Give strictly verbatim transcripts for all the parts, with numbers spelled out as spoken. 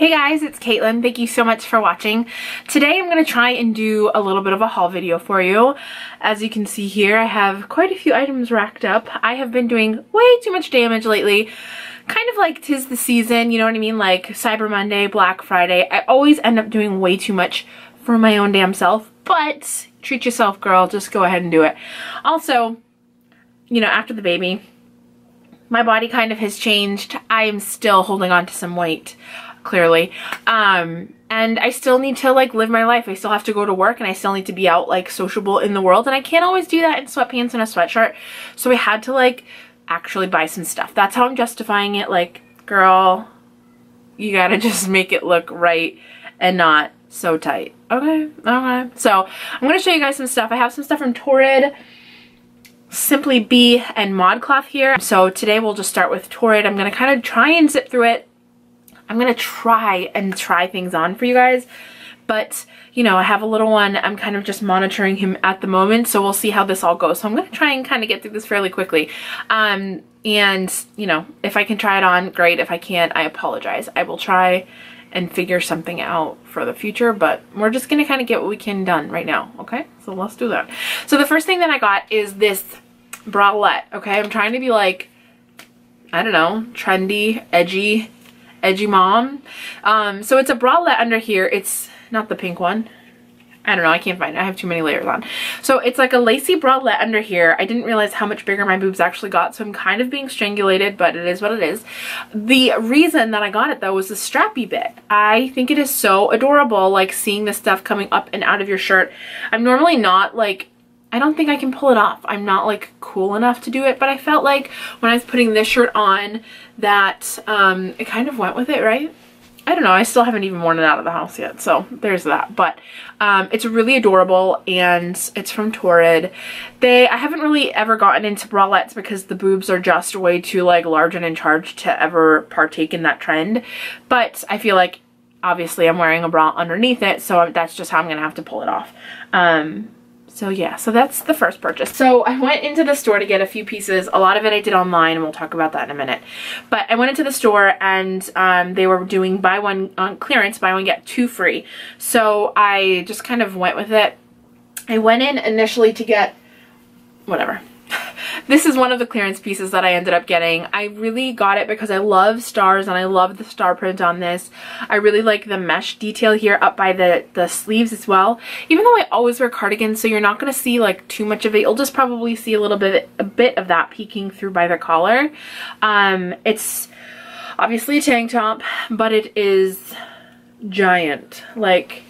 Hey guys, it's Caitlin. Thank you so much for watching. Today I'm going to try and do a little bit of a haul video for you. As you can see here, I have quite a few items racked up. I have been doing way too much damage lately. Kind of like 'tis the season, you know what I mean? Like Cyber Monday, Black Friday. I always end up doing way too much for my own damn self, but treat yourself, girl. Just go ahead and do it. Also, you know, after the baby, my body kind of has changed. I am still holding on to some weight. Clearly. Um, and I still need to like live my life. I still have to go to work and I still need to be out like sociable in the world. And I can't always do that in sweatpants and a sweatshirt. So I had to like actually buy some stuff. That's how I'm justifying it. Like, girl, you gotta just make it look right and not so tight. Okay. Okay. So I'm going to show you guys some stuff. I have some stuff from Torrid, Simply Be, and ModCloth here. So today we'll just start with Torrid. I'm going to kind of try and zip through it. I'm going to try and try things on for you guys, but you know, I have a little one. I'm kind of just monitoring him at the moment, so we'll see how this all goes. So I'm going to try and kind of get through this fairly quickly. Um, and you know, if I can try it on, great. If I can't, I apologize. I will try and figure something out for the future, but we're just going to kind of get what we can done right now. Okay. So let's do that. So the first thing that I got is this bralette. Okay. I'm trying to be like, I don't know, trendy, edgy, edgy mom. Um, so it's a bralette under here. It's not the pink one. I don't know. I can't find it. I have too many layers on. So it's like a lacy bralette under here. I didn't realize how much bigger my boobs actually got. So I'm kind of being strangulated, but it is what it is. The reason that I got it though was the strappy bit. I think it is so adorable. Like seeing this stuff coming up and out of your shirt. I'm normally not like, I don't think I can pull it off. I'm not like cool enough to do it, but I felt like when I was putting this shirt on that um, it kind of went with it, right? I don't know. I still haven't even worn it out of the house yet, so there's that. But um, it's really adorable, and it's from Torrid. They I haven't really ever gotten into bralettes because the boobs are just way too like large and in charge to ever partake in that trend. But I feel like obviously I'm wearing a bra underneath it, so that's just how I'm gonna have to pull it off. Um, So yeah, so that's the first purchase. So I went into the store to get a few pieces. A lot of it I did online, and we'll talk about that in a minute. But I went into the store, and um, they were doing buy one on clearance, buy one get two free. So I just kind of went with it. I went in initially to get whatever. This is one of the clearance pieces that I ended up getting. I really got it because I love stars and I love the star print on this. I really like the mesh detail here up by the, the sleeves as well. Even though I always wear cardigans, so you're not going to see like too much of it. You'll just probably see a little bit, a bit of that peeking through by the collar. Um, it's obviously a tank top, but it is giant. Like,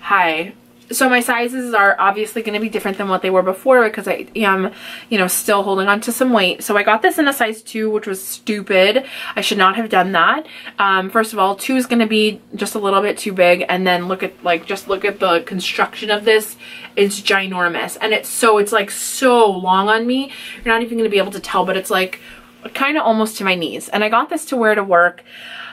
hi. So my sizes are obviously going to be different than what they were before because I am, you know, still holding on to some weight. So I got this in a size two, which was stupid. I should not have done that. Um, first of all, two is going to be just a little bit too big. And then look at like, just look at the construction of this. It's ginormous. And it's so, it's like so long on me. You're not even going to be able to tell, but it's like kind of almost to my knees. And I got this to wear to work.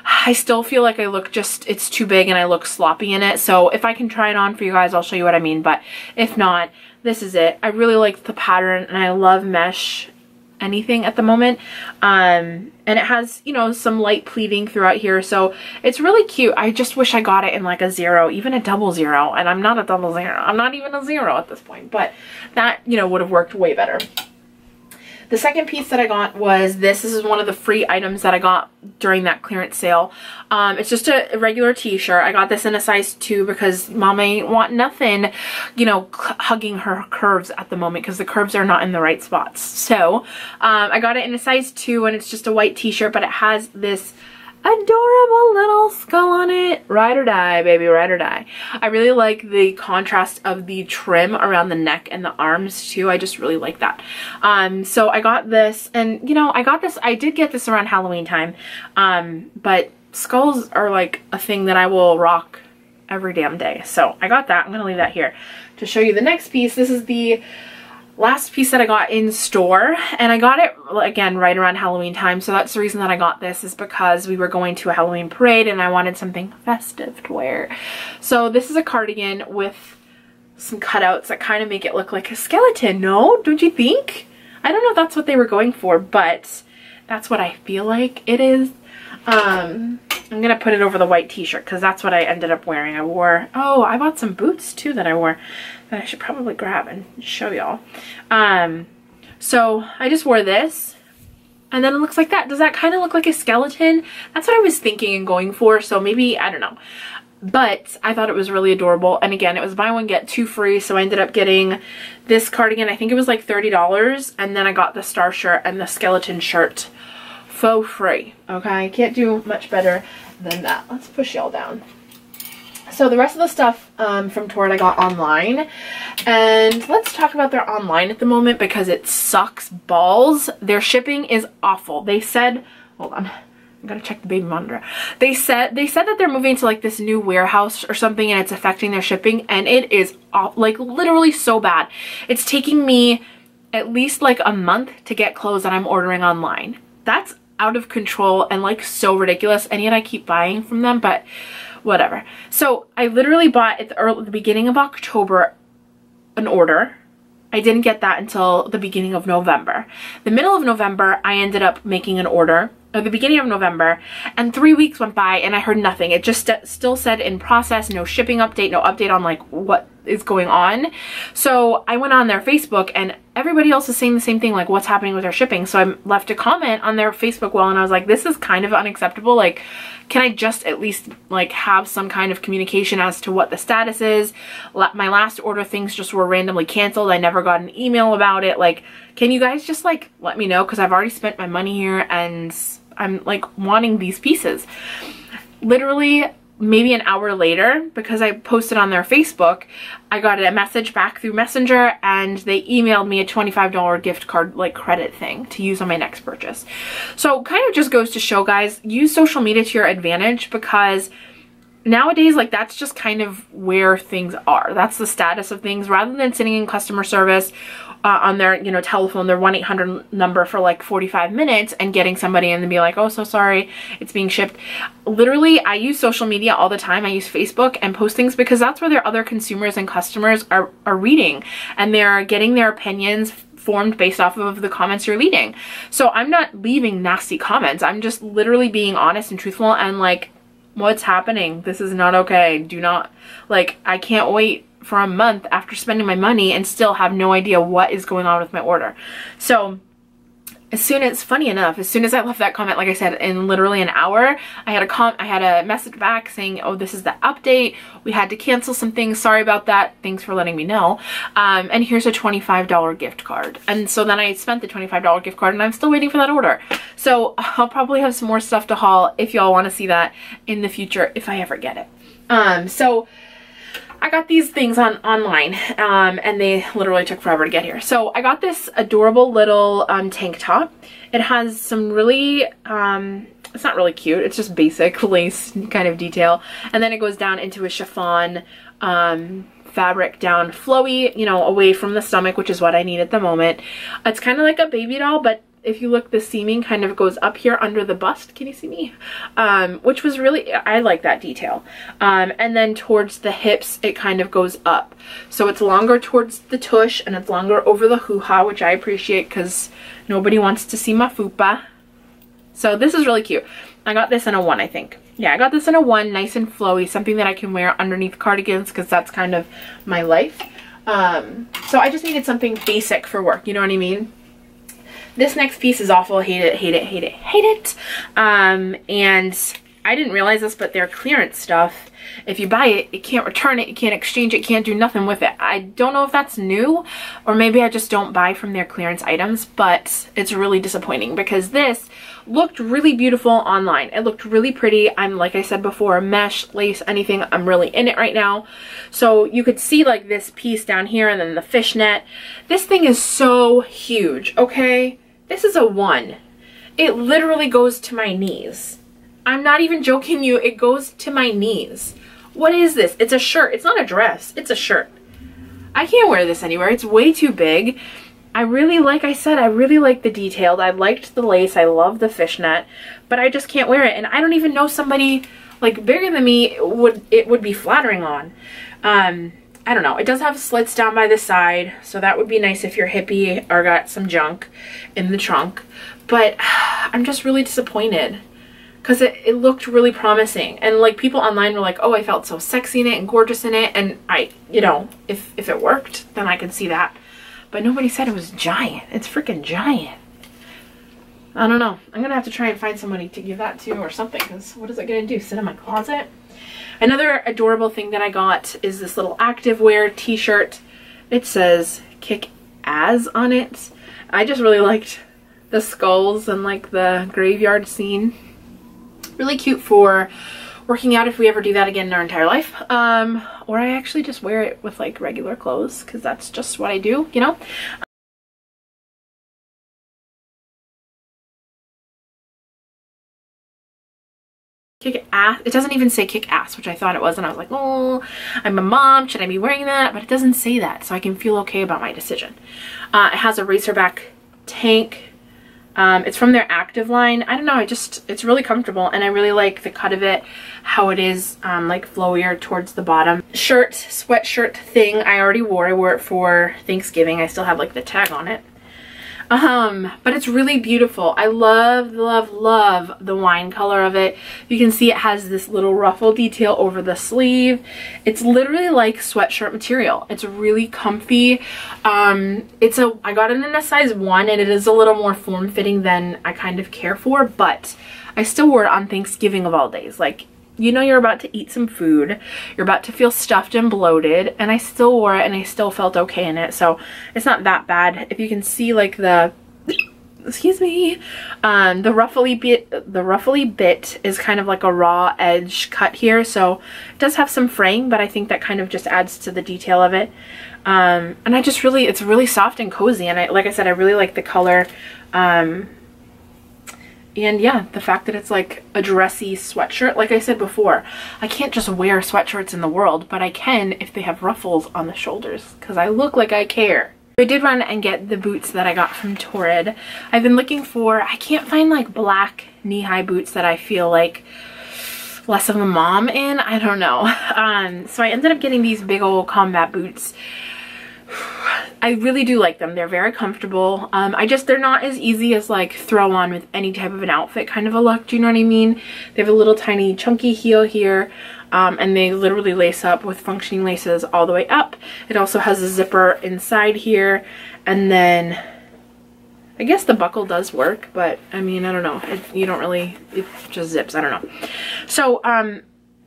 I still feel like I look just, it's too big and I look sloppy in it. So if I can try it on for you guys, I'll show you what I mean. But if not, this is it. I really like the pattern and I love mesh anything at the moment. Um, and it has, you know, some light pleating throughout here. So it's really cute. I just wish I got it in like a zero, even a double zero. And I'm not a double zero. I'm not even a zero at this point, but that, you know, would have worked way better. The second piece that I got was this. This is one of the free items that I got during that clearance sale. Um, it's just a regular t-shirt. I got this in a size two because mom ain't want nothing, you know, hugging her curves at the moment because the curves are not in the right spots. So um, I got it in a size two and it's just a white t-shirt, but it has this adorable little skull on it. Ride or die, baby, ride or die. I really like the contrast of the trim around the neck and the arms too. I just really like that. Um, so I got this, and you know, I got this, I did get this around Halloween time, um, but skulls are like a thing that I will rock every damn day. So I got that. I'm going to leave that here to show you the next piece. This is the last piece that I got in store, and I got it again right around Halloween time. So that's the reason that I got this, is because we were going to a Halloween parade and I wanted something festive to wear. So this is a cardigan with some cutouts that kind of make it look like a skeleton. No, don't you think? I don't know if that's what they were going for, but that's what I feel like it is. Um, I'm gonna put it over the white t-shirt because that's what I ended up wearing. I wore, oh, I bought some boots too that I wore that I should probably grab and show y'all. Um, so I just wore this and then it looks like that. Does that kind of look like a skeleton? That's what I was thinking and going for. So maybe, I don't know. But I thought it was really adorable. And again, it was buy one, get two free. So I ended up getting this cardigan. I think it was like thirty dollars. And then I got the star shirt and the skeleton shirt for free. Okay, I can't do much better than that. Let's push y'all down. So the rest of the stuff um, from Torrid I got online. And let's talk about their online at the moment because it sucks balls. Their shipping is awful. They said, hold on. I gotta check the baby monitor. They said they said that they're moving to like this new warehouse or something and it's affecting their shipping, and it is like literally so bad. It's taking me at least like a month to get clothes that I'm ordering online. That's out of control and like so ridiculous, and yet I keep buying from them, but whatever. So I literally bought at the, early, the beginning of October an order. I didn't get that until the beginning of November. The middle of November I ended up making an order. At the beginning of November, and three weeks went by and I heard nothing. It just st still said in process, no shipping update, no update on like what is going on. So I went on their Facebook and everybody else is saying the same thing, like what's happening with their shipping. So I left a comment on their Facebook wall and I was like, this is kind of unacceptable. Like, can I just at least like have some kind of communication as to what the status is? My last order, things just were randomly canceled. I never got an email about it. Like, can you guys just like let me know? Because I've already spent my money here and I'm like wanting these pieces. Literally maybe an hour later, because I posted on their Facebook, I got a message back through Messenger and they emailed me a twenty-five dollar gift card like credit thing to use on my next purchase. So kind of just goes to show, guys, use social media to your advantage, because nowadays like that's just kind of where things are. That's the status of things, rather than sitting in customer service Uh, on their, you know, telephone, their one eight hundred number for like forty-five minutes and getting somebody in and be like, oh, so sorry, it's being shipped. Literally, I use social media all the time. I use Facebook and post things because that's where their other consumers and customers are, are reading, and they're getting their opinions formed based off of the comments you're leaving. So I'm not leaving nasty comments. I'm just literally being honest and truthful and like, what's happening? This is not okay. Do not, like, I can't wait for a month after spending my money and still have no idea what is going on with my order. So as soon as, funny enough, as soon as I left that comment, like I said, in literally an hour, I had a com I had a message back saying, oh, this is the update. We had to cancel some things. Sorry about that. Thanks for letting me know. Um, and here's a twenty-five dollar gift card. And so then I spent the twenty-five dollar gift card and I'm still waiting for that order. So I'll probably have some more stuff to haul if y'all want to see that in the future, if I ever get it. Um, so I got these things on online um, and they literally took forever to get here. So I got this adorable little um, tank top. It has some really, um, it's not really cute. It's just basic lace kind of detail. And then it goes down into a chiffon um, fabric down flowy, you know, away from the stomach, which is what I need at the moment. It's kind of like a baby doll, but if you look, the seaming kind of goes up here under the bust. Can you see me? Um, which was really, I like that detail. Um, and then towards the hips, it kind of goes up. So it's longer towards the tush and it's longer over the hoo-ha, which I appreciate because nobody wants to see my fupa. So this is really cute. I got this in a one, I think. Yeah, I got this in a one, nice and flowy, something that I can wear underneath cardigans because that's kind of my life. Um, so I just needed something basic for work, you know what I mean? This next piece is awful. Hate it, hate it, hate it, hate it. Um, and I didn't realize this, but their clearance stuff, if you buy it, you can't return it, you can't exchange it, can't do nothing with it. I don't know if that's new, or maybe I just don't buy from their clearance items, but it's really disappointing because this looked really beautiful online. It looked really pretty. I'm, like I said before, mesh, lace, anything. I'm really in it right now. So you could see like this piece down here and then the fishnet. This thing is so huge, okay? This is a one. It literally goes to my knees. I'm not even joking you. It goes to my knees. What is this? It's a shirt. It's not a dress. It's a shirt. I can't wear this anywhere. It's way too big. I really, like I said, I really like the detailed. I liked the lace. I love the fishnet, but I just can't wear it. And I don't even know somebody like bigger than me would, it would be flattering on. Um, I don't know. It does have slits down by the side, so that would be nice if you're hippie or got some junk in the trunk. But I'm just really disappointed. because it, it looked really promising. And like people online were like, oh, I felt so sexy in it and gorgeous in it. And I, you know, if, if it worked, then I could see that. But nobody said it was giant. It's freaking giant. I don't know. I'm going to have to try and find somebody to give that to or something, because what is it going to do? Sit in my closet? Another adorable thing that I got is this little activewear t-shirt. It says kick ass on it. I just really liked the skulls and like the graveyard scene. Really cute for working out if we ever do that again in our entire life. Um, or I actually just wear it with like regular clothes, because that's just what I do, you know? Kick ass. It doesn't even say kick ass, which I thought it was, and I was like, oh, I'm a mom, should I be wearing that? But it doesn't say that, so I can feel okay about my decision. Uh, it has a racerback tank. Um, it's from their active line. I don't know, I just, it's really comfortable, and I really like the cut of it, how it is um, like flowier towards the bottom. Shirt, sweatshirt thing I already wore. I wore it for Thanksgiving. I still have like the tag on it. Um, but it's really beautiful. I love, love, love the wine color of it. You can see it has this little ruffle detail over the sleeve. It's literally like sweatshirt material. It's really comfy. Um, it's a, I got it in a size one, and it is a little more form-fitting than I kind of care for, but I still wore it on Thanksgiving of all days. Like, you know, you're about to eat some food, you're about to feel stuffed and bloated, and I still wore it and I still felt okay in it, so it's not that bad. If you can see like the, excuse me, um, the ruffly bit, the ruffly bit is kind of like a raw edge cut here, so it does have some fraying, but I think that kind of just adds to the detail of it. Um, and I just really, it's really soft and cozy, and I, like I said, I really like the color. Um, And yeah, the fact that it's like a dressy sweatshirt, like I said before, I can't just wear sweatshirts in the world, but I can if they have ruffles on the shoulders, because I look like I care. I did run and get the boots that I got from Torrid. I've been looking for, I can't find like black knee-high boots that I feel like less of a mom in, I don't know. Um, so I ended up getting these big old combat boots. I really do like them. They're very comfortable. Um, I just, they're not as easy as like throw on with any type of an outfit kind of a look. Do you know what I mean? They have a little tiny chunky heel here, um, and they literally lace up with functioning laces all the way up. It also has a zipper inside here, and then I guess the buckle does work, but I mean, I don't know. It, you don't really, it just zips. I don't know. So, um,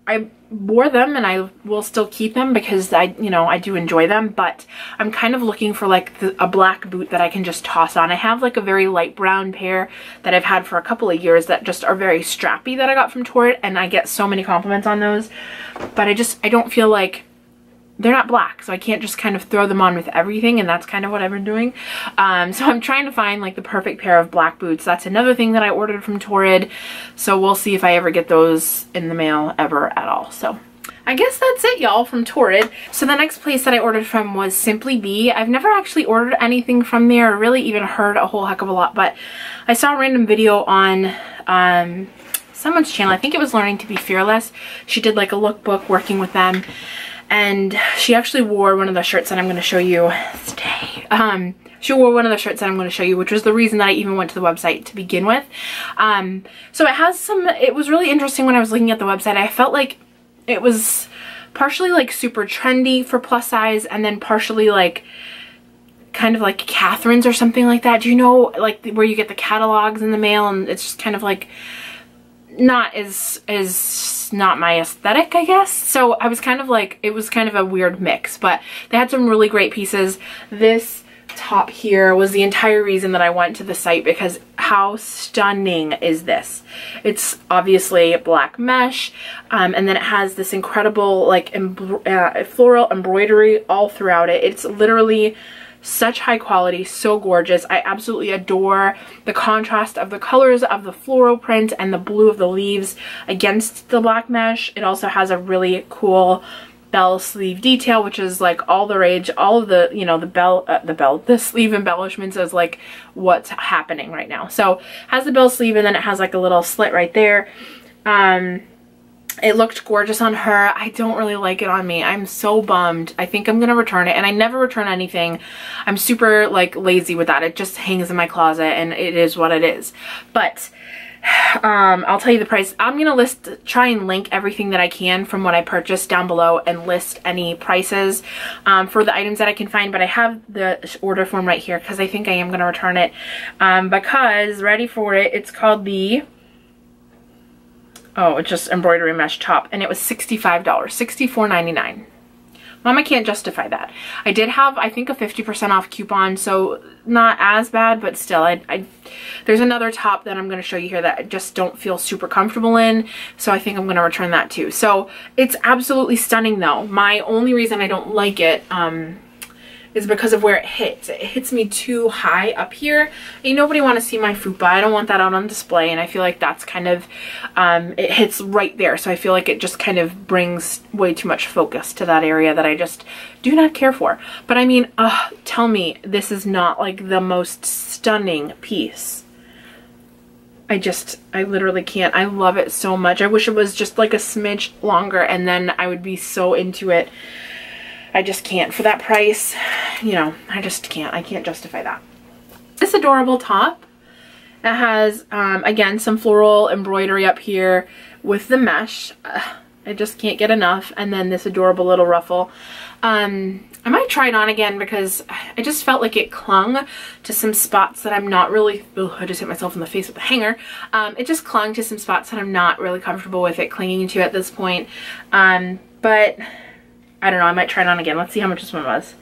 I wore them, and I will still keep them because I, you know, I do enjoy them, but I'm kind of looking for like the, a black boot that I can just toss on. I have like a very light brown pair that I've had for a couple of years that just are very strappy that I got from Torrid, and I get so many compliments on those, but I just, I don't feel like they're not black, so I can't just kind of throw them on with everything, and that's kind of what I've been doing. Um, so I'm trying to find like the perfect pair of black boots. That's another thing that I ordered from Torrid, so we'll see if I ever get those in the mail ever at all. So I guess that's it, y'all, from Torrid. So the next place that I ordered from was Simply Be. I've never actually ordered anything from there, or really even heard a whole heck of a lot, but I saw a random video on um, someone's channel. I think it was Learning to Be Fearless. She did like a lookbook working with them, and she actually wore one of the shirts that I'm going to show you today. Um, she wore one of the shirts that I'm going to show you, which was the reason that I even went to the website to begin with. Um, so it has some, it was really interesting when I was looking at the website. I felt like it was partially like super trendy for plus size, and then partially like kind of like Catherine's or something like that. Do you know, like where you get the catalogs in the mail, and it's just kind of like not as, as not my aesthetic, I guess. So I was kind of like, it was kind of a weird mix, but they had some really great pieces. This top here was the entire reason that I went to the site, because how stunning is this? It's obviously black mesh, um, and then it has this incredible like embro uh, floral embroidery all throughout it. It's literally such high quality, so gorgeous. I absolutely adore the contrast of the colors of the floral print and the blue of the leaves against the black mesh. It also has a really cool bell sleeve detail, which is like all the rage. All of the, you know, the bell, uh, the bell, the sleeve embellishments is like what's happening right now. So it has the bell sleeve, and then it has like a little slit right there. Um, It looked gorgeous on her. I don't really like it on me. I'm so bummed. I think I'm gonna return it, and I never return anything. I'm super like lazy with that. It just hangs in my closet, and it is what it is. But Um, I'll tell you the price. I'm going to list, try and link everything that I can from what I purchased down below and list any prices um, for the items that I can find. But I have the order form right here because I think I am going to return it um, because, ready for it, it's called the, oh, it's just embroidery mesh top. And it was sixty-five dollars, sixty-four ninety-nine. Mom, I can't justify that. I did have, I think, a fifty percent off coupon, so not as bad, but still, I, I there's another top that I'm going to show you here that I just don't feel super comfortable in, so I think I'm going to return that too. So it's absolutely stunning, though. My only reason I don't like it um, is because of where it hits. It hits me too high up here. And nobody want to see my fupa. I don't want that out on display, and I feel like that's kind of, um, it hits right there, so I feel like it just kind of brings way too much focus to that area that I just do not care for. But I mean, uh, tell me this is not like the most stunning piece. I just, I literally can't. I love it so much. I wish it was just like a smidge longer, and then I would be so into it. I just can't. For that price, you know, I just can't. I can't justify that. This adorable top, it has, um, again, some floral embroidery up here with the mesh. Uh, I just can't get enough. And then this adorable little ruffle. Um, I might try it on again because I just felt like it clung to some spots that I'm not really, ugh, I just hit myself in the face with the hanger. Um, it just clung to some spots that I'm not really comfortable with it clinging to at this point. Um, but... I don't know, I might try it on again. Let's see how much this one was.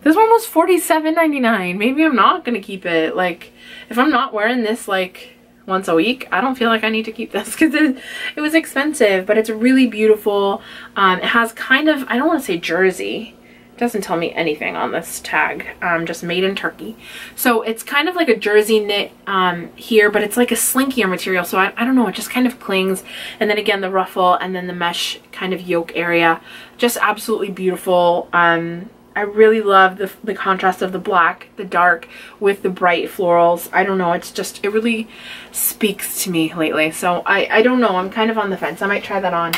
This one was forty-seven ninety-nine. Maybe I'm not going to keep it. Like, if I'm not wearing this, like, once a week, I don't feel like I need to keep this because it, it was expensive, but it's really beautiful. Um, it has kind of, I don't want to say jersey. It doesn't tell me anything on this tag. Um, just made in Turkey. So it's kind of like a jersey knit um, here, but it's like a slinkier material. So I, I don't know, it just kind of clings. And then again, the ruffle and then the mesh kind of yoke area. Just absolutely beautiful. Um, I really love the, the contrast of the black, the dark, with the bright florals. I don't know. It's just, it really speaks to me lately. So I, I don't know. I'm kind of on the fence. I might try that on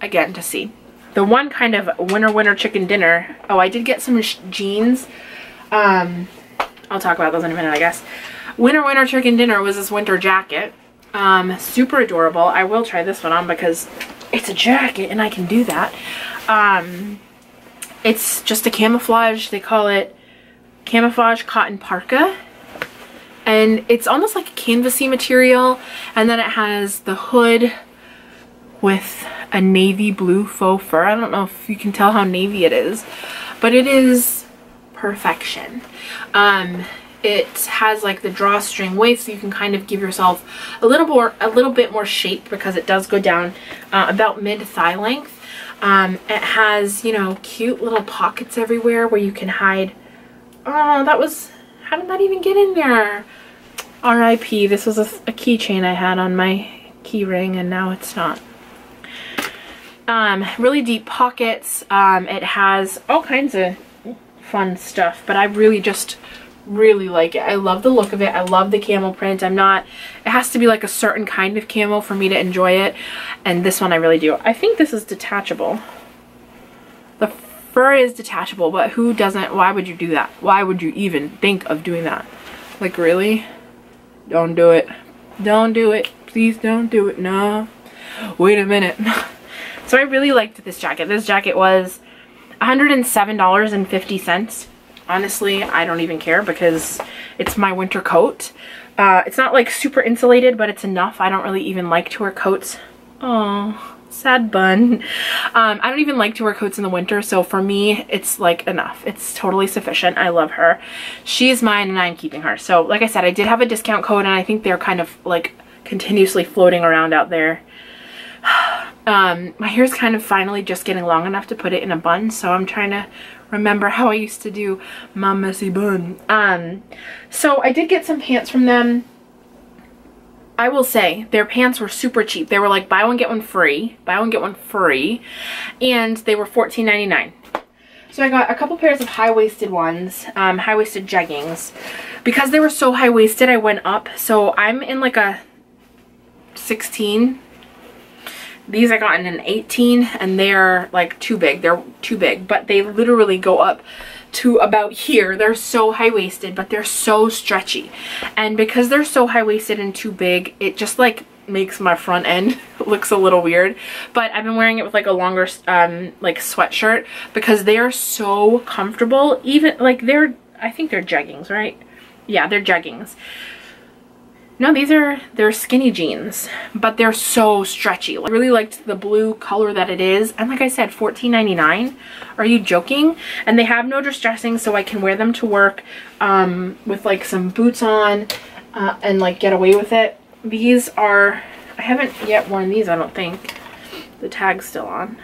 again to see. The one kind of winner, winner, chicken dinner. Oh, I did get some sh jeans. Um, I'll talk about those in a minute, I guess. Winner, winner, chicken dinner was this winter jacket. Um, super adorable. I will try this one on because... it's a jacket and I can do that. Um, it's just a camouflage, they call it camouflage cotton parka. And it's almost like a canvasy material. And then it has the hood with a navy blue faux fur. I don't know if you can tell how navy it is, but it is perfection. Um, It has like the drawstring waist, so you can kind of give yourself a little more, a little bit more shape because it does go down uh, about mid thigh length. Um, it has, you know, cute little pockets everywhere where you can hide. Oh, that was, how did that even get in there? R I P. This was a, a keychain I had on my key ring, and now it's not. Um, really deep pockets. Um, it has all kinds of fun stuff, but I really just. Really like it. I love the look of it. I love the camel print. I'm not, it has to be like a certain kind of camel for me to enjoy it, and this one I really do. I think this is detachable. The fur is detachable, but who doesn't? Why would you do that? Why would you even think of doing that? Like, really? Don't do it. Don't do it. Please don't do it. No. Wait a minute. So I really liked this jacket. This jacket was one hundred seven dollars and fifty cents. Honestly, I don't even care because it's my winter coat. Uh, it's not like super insulated, but it's enough. I don't really even like to wear coats. Oh, sad bun. Um, I don't even like to wear coats in the winter. So for me, it's like enough. It's totally sufficient. I love her. She's mine and I'm keeping her. So like I said, I did have a discount code, and I think they're kind of like continuously floating around out there. Um, my hair's kind of finally just getting long enough to put it in a bun. So I'm trying to remember how I used to do my messy bun. Um, so I did get some pants from them. I will say their pants were super cheap. They were like buy one, get one free, buy one, get one free. And they were fourteen ninety-nine. So I got a couple pairs of high-waisted ones, um, high-waisted jeggings. Because they were so high-waisted, I went up. So I'm in like a sixteen. These I got in an eighteen, and they're like too big. They're too big, but they literally go up to about here, they're so high-waisted, but they're so stretchy. And because they're so high-waisted and too big, it just like makes my front end looks a little weird. But I've been wearing it with like a longer um like sweatshirt because they are so comfortable. Even like they're, I think they're jeggings, right? Yeah, they're jeggings. No, these are, they're skinny jeans, but they're so stretchy. I really liked the blue color that it is. And like I said, fourteen ninety-nine. Are you joking? And they have no distressing, so I can wear them to work um, with like some boots on uh, and like get away with it. These are, I haven't yet worn these, I don't think. The tag's still on.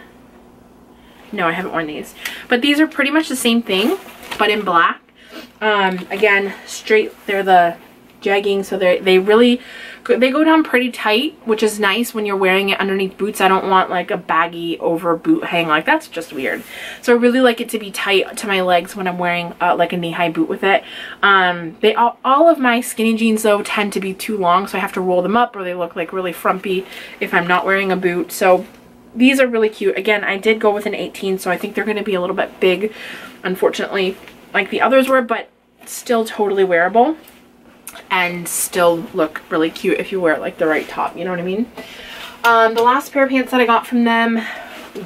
No, I haven't worn these. But these are pretty much the same thing, but in black. Um, again, straight, they're the jegging, so they they really they go down pretty tight, which is nice when you're wearing it underneath boots. I don't want like a baggy over boot hang, like that's just weird. So I really like it to be tight to my legs when I'm wearing uh, like a knee-high boot with it. Um they all, all of my skinny jeans though tend to be too long, so I have to roll them up or they look like really frumpy if I'm not wearing a boot. So these are really cute. Again, I did go with an eighteen, so I think they're going to be a little bit big, unfortunately, like the others were, but still totally wearable and still look really cute if you wear it like the right top, you know what I mean? Um, the last pair of pants that I got from them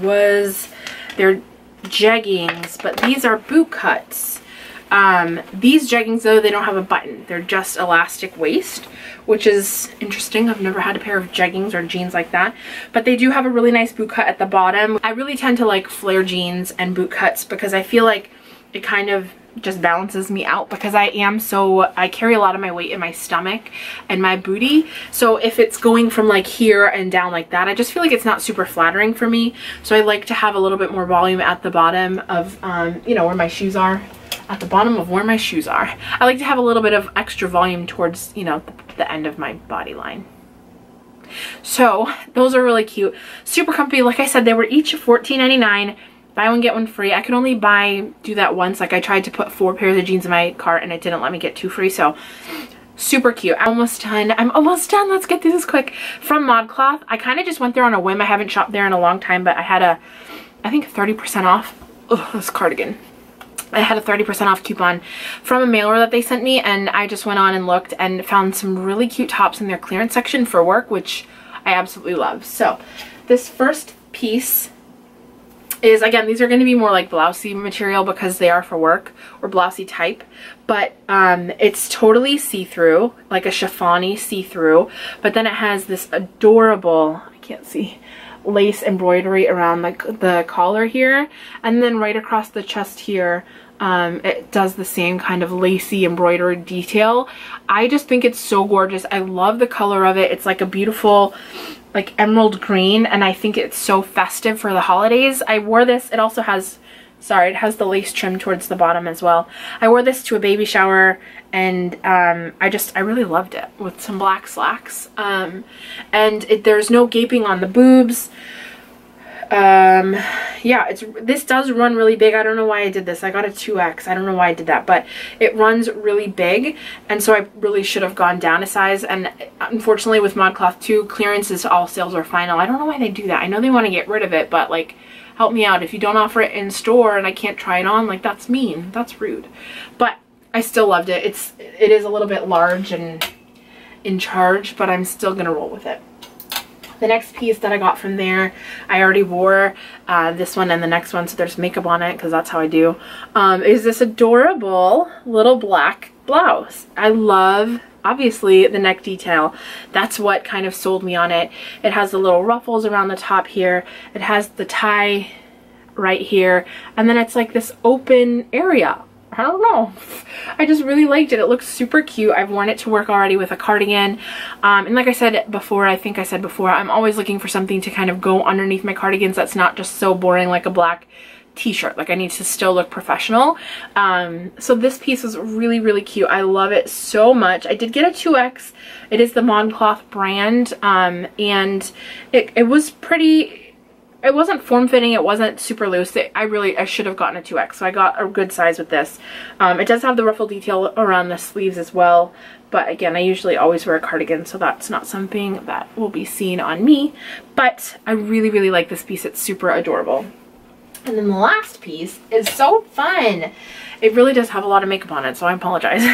was their jeggings, but these are boot cuts. Um, these jeggings though, they don't have a button. They're just elastic waist, which is interesting. I've never had a pair of jeggings or jeans like that, but they do have a really nice boot cut at the bottom. I really tend to like flare jeans and boot cuts because I feel like it kind of just balances me out, because I am so I carry a lot of my weight in my stomach and my booty. So if it's going from like here and down like that, I just feel like it's not super flattering for me. So I like to have a little bit more volume at the bottom of um you know, where my shoes are, at the bottom of where my shoes are. I like to have a little bit of extra volume towards, you know, the end of my body line. So those are really cute, super comfy. Like I said, they were each fourteen ninety-nine. Buy one, get one free. I could only buy, do that once. Like I tried to put four pairs of jeans in my cart and it didn't let me get two free. So super cute. I'm almost done. I'm almost done. Let's get through this quick. From ModCloth, I kind of just went there on a whim. I haven't shopped there in a long time, but I had a, I think thirty percent off. Ugh, this cardigan. I had a thirty percent off coupon from a mailer that they sent me, and I just went on and looked and found some really cute tops in their clearance section for work, which I absolutely love. So this first piece is, again, these are going to be more like blousey material because they are for work, or blousey type, but um, it's totally see-through, like a chiffon-y see-through, but then it has this adorable, I can't see, lace embroidery around the, the collar here, and then right across the chest here, um, it does the same kind of lacy embroidery detail. I just think it's so gorgeous. I love the color of it. It's like a beautiful, like emerald green, and I think it's so festive for the holidays. I wore this, it also has, sorry, it has the lace trim towards the bottom as well. I wore this to a baby shower, and um, I just, I really loved it with some black slacks. Um, and it, there's no gaping on the boobs. Um, yeah, it's, this does run really big. I don't know why I did this. I got a two X. I don't know why I did that, but it runs really big. And so I really should have gone down a size. And unfortunately with ModCloth too, clearance is all sales are final. I don't know why they do that. I know they want to get rid of it, but like, help me out. If you don't offer it in store and I can't try it on, like that's mean, that's rude, but I still loved it. It's, it is a little bit large and in charge, but I'm still going to roll with it. The next piece that I got from there, I already wore uh, this one and the next one, so there's makeup on it because that's how I do, um, is this adorable little black blouse. I love, obviously, the neck detail. That's what kind of sold me on it. It has the little ruffles around the top here. It has the tie right here. And then it's like this open area. I don't know. I just really liked it. It looks super cute. I've worn it to work already with a cardigan. Um, and like I said before, I think I said before, I'm always looking for something to kind of go underneath my cardigans that's not just so boring like a black t-shirt. Like I need to still look professional. Um, so this piece was really, really cute. I love it so much. I did get a two X. It is the ModCloth brand. Um, and it, it was pretty... It wasn't form-fitting, it wasn't super loose. It, I really, I should have gotten a two X, so I got a good size with this. Um, it does have the ruffle detail around the sleeves as well, but again, I usually always wear a cardigan, so that's not something that will be seen on me, but I really, really like this piece. It's super adorable. And then the last piece is so fun. It really does have a lot of makeup on it, so I apologize.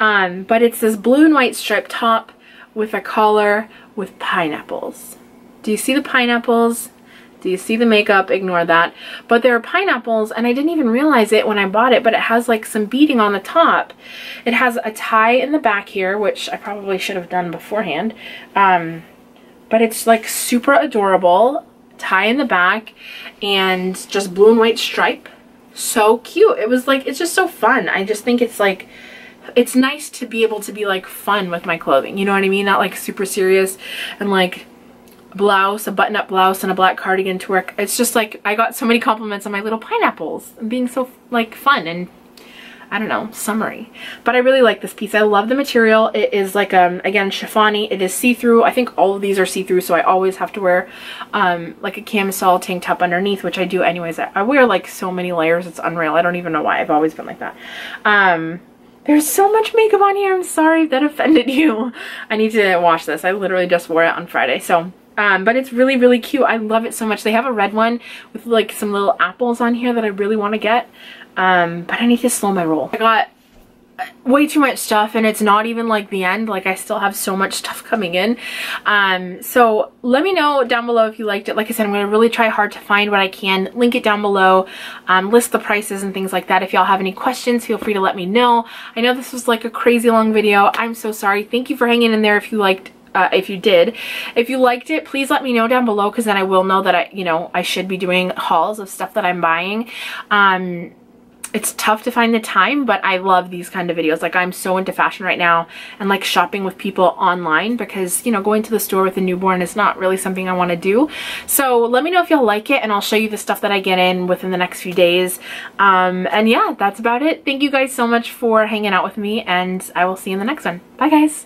Um, but it's this blue and white striped top with a collar with pineapples. Do you see the pineapples? Do you see the makeup? Ignore that. But there are pineapples, and I didn't even realize it when I bought it, but it has like some beading on the top. It has a tie in the back here, which I probably should have done beforehand. Um, but it's like super adorable. Tie in the back and just blue and white stripe. So cute. It was like, it's just so fun. I just think it's like, it's nice to be able to be like fun with my clothing. You know what I mean? Not like super serious and like blouse, a button up blouse and a black cardigan to work. It's just like, I got so many compliments on my little pineapples and being so like fun and I don't know, summery. But I really like this piece. I love the material. It is like, um, again, chiffon-y. It is see-through. I think all of these are see-through, so I always have to wear um, like a camisole tank top underneath, which I do anyways. I, I wear like so many layers. It's unreal. I don't even know why. I've always been like that. Um, there's so much makeup on here. I'm sorry if that offended you. I need to wash this. I literally just wore it on Friday, so... Um, but it's really, really cute. I love it so much. They have a red one with like some little apples on here that I really want to get. Um, but I need to slow my roll. I got way too much stuff and it's not even like the end. Like I still have so much stuff coming in. Um, so let me know down below if you liked it. Like I said, I'm going to really try hard to find what I can. Link it down below. Um, list the prices and things like that. If y'all have any questions, feel free to let me know. I know this was like a crazy long video. I'm so sorry. Thank you for hanging in there if you liked it. Uh, if you did, if you liked it, please let me know down below, because then I will know that I, you know, I should be doing hauls of stuff that I'm buying. Um, it's tough to find the time, but I love these kind of videos. Like I'm so into fashion right now and like shopping with people online, because, you know, going to the store with a newborn is not really something I want to do. So let me know if y'all like it and I'll show you the stuff that I get in within the next few days. Um, and yeah, that's about it. Thank you guys so much for hanging out with me and I will see you in the next one. Bye guys.